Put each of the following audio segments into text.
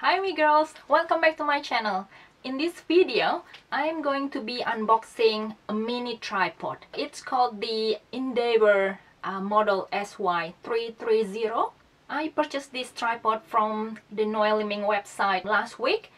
Hi me girls, welcome back to my channel. In this video I'm going to be unboxing a mini tripod. It's called the Endeavour model SY330. I purchased this tripod from the Noel Leeming website last week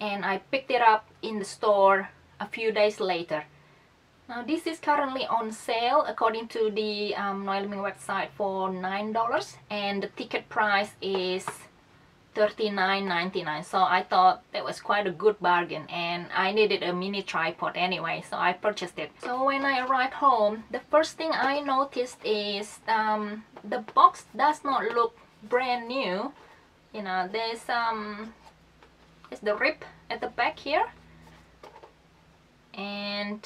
and I picked it up in the store a few days later. Now this is currently on sale according to the Noel Leeming website for $9 and the ticket price is $39.99, so I thought that was quite a good bargain and I needed a mini tripod anyway, so I purchased it. So when I arrived home, the first thing I noticed is the box does not look brand new. You know, there's the rip at the back here, and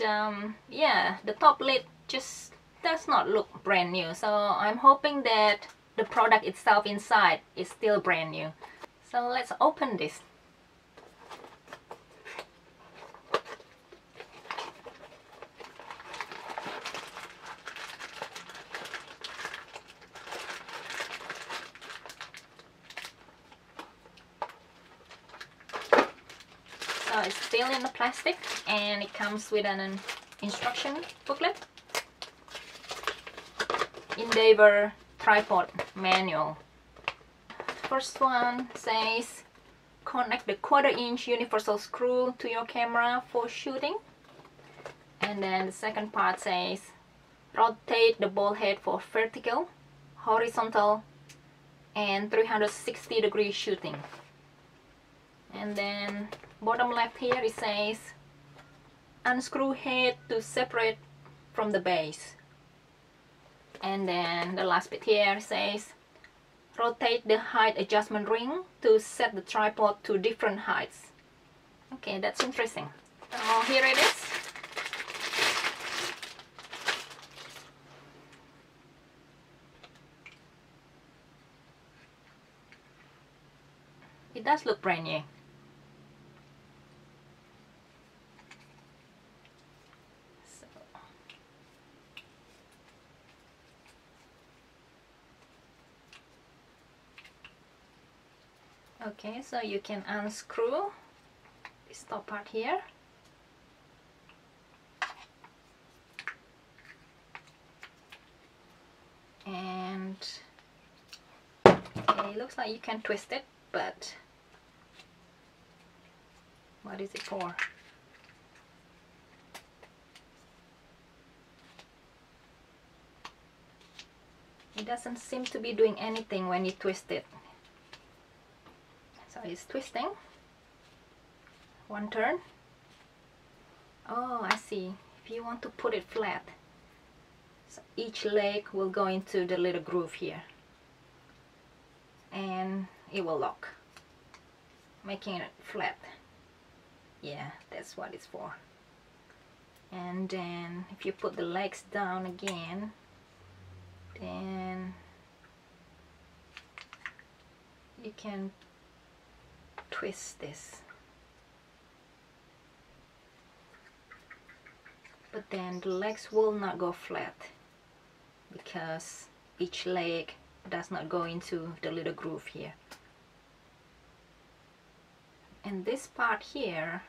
yeah, the top lid just does not look brand new, so I'm hoping that the product itself inside is still brand new. So let's open this. So it's still in the plastic and it comes with an instruction booklet. Endeavour tripod manual. First one says connect the 1/4-inch universal screw to your camera for shooting, and then the second part says rotate the ball head for vertical, horizontal and 360-degree shooting. And then bottom left here it says unscrew head to separate from the base, and then the last bit here says rotate the height adjustment ring to set the tripod to different heights. Okay, that's interesting. So here it is. It does look brand new. Okay, so you can unscrew this top part here. And okay, it looks like you can twist it, but what is it for? It doesn't seem to be doing anything when you twist it. So it's twisting, one turn. Oh, I see, if you want to put it flat, so each leg will go into the little groove here and it will lock, making it flat. Yeah, that's what it's for. And then if you put the legs down again, then you can twist this, but then the legs will not go flat because each leg does not go into the little groove here. And this part here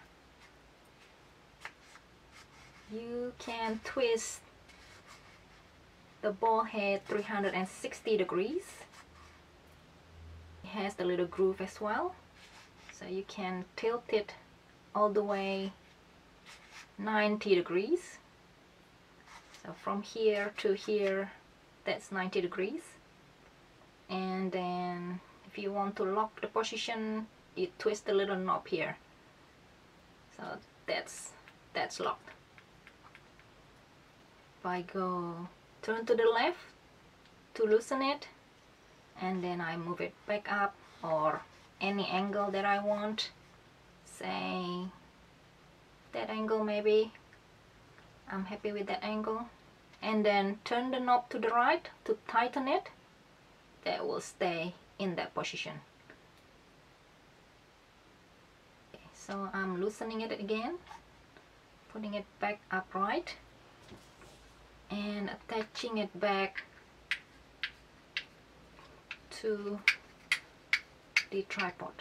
you can twist the ball head 360 degrees. It has the little groove as well. So you can tilt it all the way 90 degrees. So from here to here, that's 90 degrees. And then if you want to lock the position, you twist the little knob here. So that's locked. If I go turn to the left to loosen it, and then I move it back up or any angle that I want, say that angle maybe, I'm happy with that angle, and then turn the knob to the right to tighten it, that will stay in that position. Okay, so I'm loosening it again, putting it back upright and attaching it back to the tripod.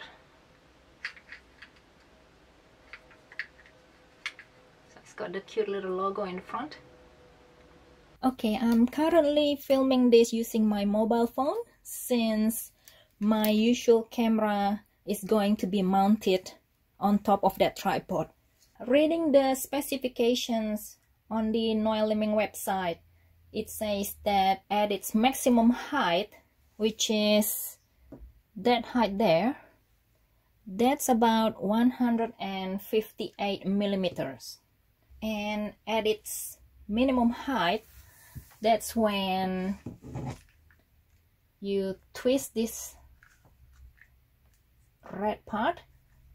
got the cute little logo in front. Okay, I'm currently filming this using my mobile phone since my usual camera is going to be mounted on top of that tripod. Reading the specifications on the Noel Leeming website, it says that at its maximum height, which is that height there, that's about 158 millimeters, and at its minimum height, that's when you twist this red part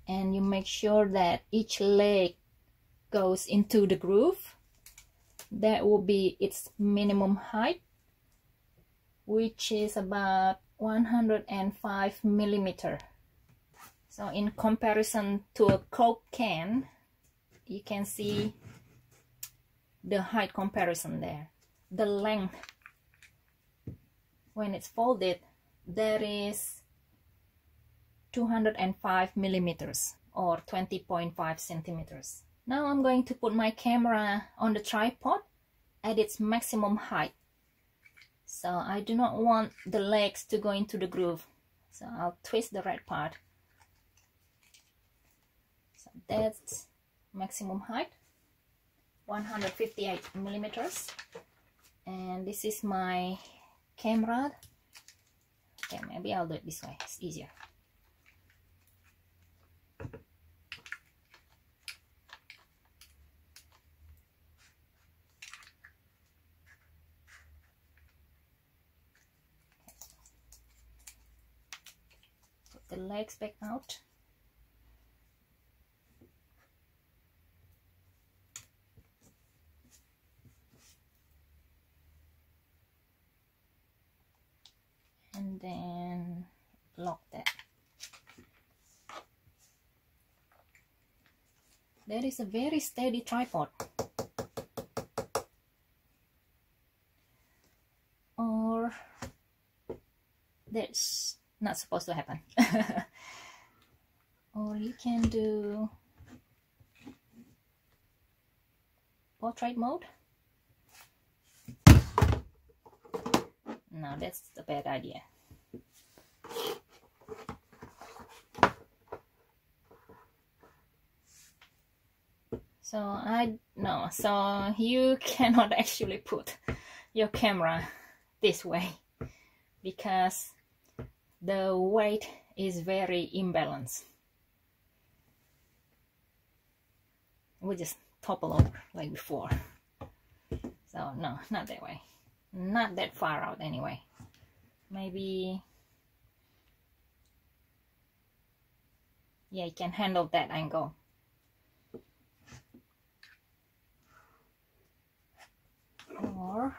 and you make sure that each leg goes into the groove. That will be its minimum height, which is about 105 millimeter. So in comparison to a Coke can, you can see the height comparison there. The length, when it's folded, there is 205 millimeters or 20.5 centimeters. Now I'm going to put my camera on the tripod at its maximum height. So I do not want the legs to go into the groove. So I'll twist the red part. So that's maximum height, 158 millimeters. And this is my camera. Okay, maybe I'll do it this way, it's easier. Put the legs back out. And then lock that. That is a very steady tripod. Or that's not supposed to happen. Or you can do portrait mode. No, that's a bad idea. So you cannot actually put your camera this way because the weight is very imbalanced. We just topple over like before. So no, not that way. Not that far out anyway. Maybe, yeah, you can handle that angle. Or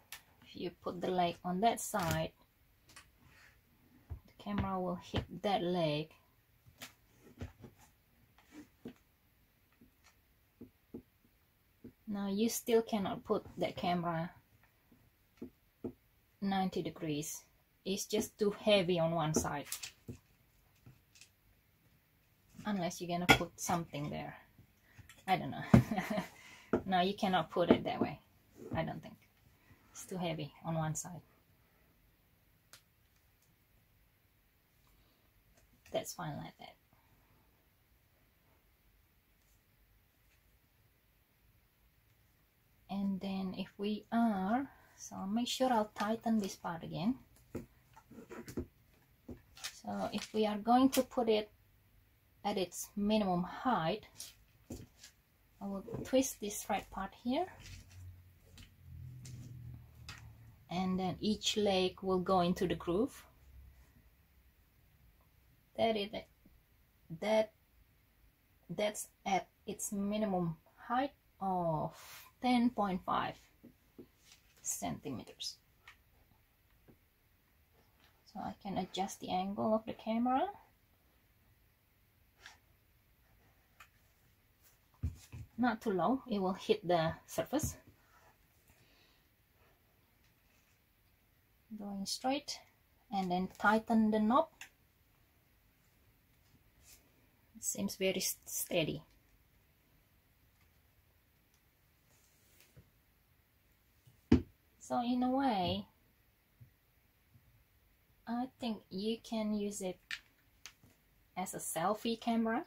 if you put the leg on that side, the camera will hit that leg. Now you still cannot put that camera 90 degrees. It's just too heavy on one side. Unless you're gonna put something there. I don't know. No, you cannot put it that way. I don't think. It's too heavy on one side. That's fine like that. And then if we are, so make sure I'll tighten this part again. So if we are going to put it at its minimum height, I will twist this right part here. And then each leg will go into the groove. That's at its minimum height of 10.5 centimeters. So I can adjust the angle of the camera. Not too low, it will hit the surface. Going straight, and then tighten the knob. seems very steady. So in a way, I think you can use it as a selfie camera.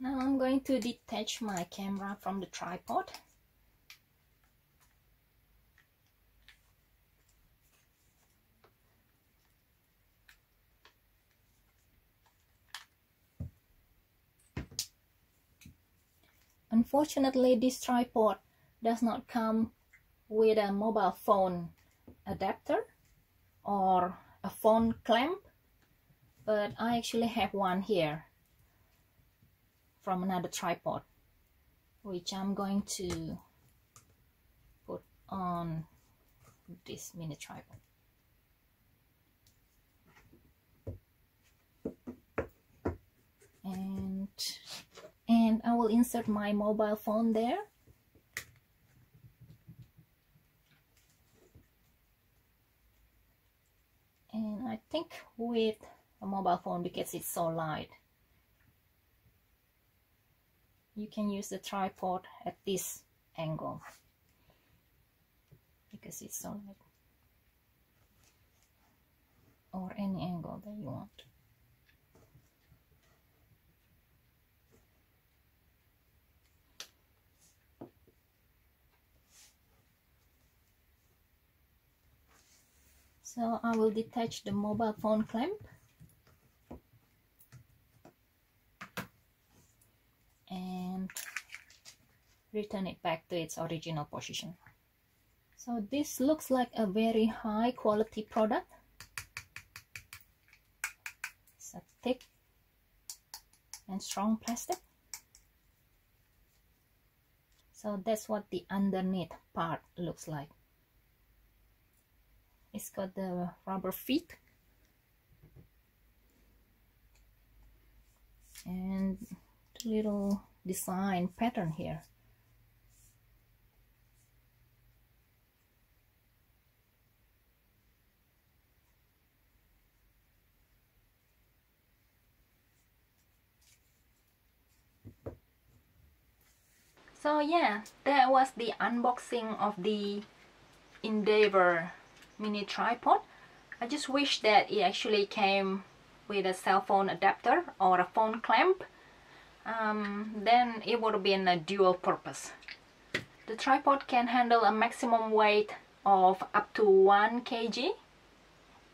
Now I'm going to detach my camera from the tripod. Unfortunately, this tripod does not come with a mobile phone adapter or a phone clamp, but I actually have one here from another tripod, which I'm going to put on this mini tripod. And I will insert my mobile phone there. And I think with a mobile phone, because it's so light, you can use the tripod at this angle because it's so light, or any angle that you want. So I will detach the mobile phone clamp and return it back to its original position. So this looks like a very high quality product. It's a thick and strong plastic. So that's what the underneath part looks like. It's got the rubber feet, and little design pattern here. So yeah, that was the unboxing of the Endeavour mini tripod. I just wish that it actually came with a cell phone adapter or a phone clamp. Then it would have been a dual purpose. The tripod can handle a maximum weight of up to 1 kg,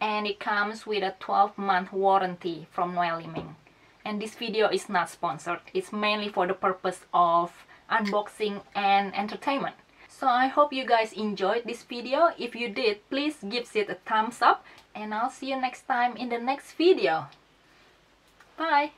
and it comes with a 12-month warranty from Noel Leeming. And this video is not sponsored. It's mainly for the purpose of unboxing and entertainment. So I hope you guys enjoyed this video. If you did, please give it a thumbs up, and I'll see you next time in the next video. Bye!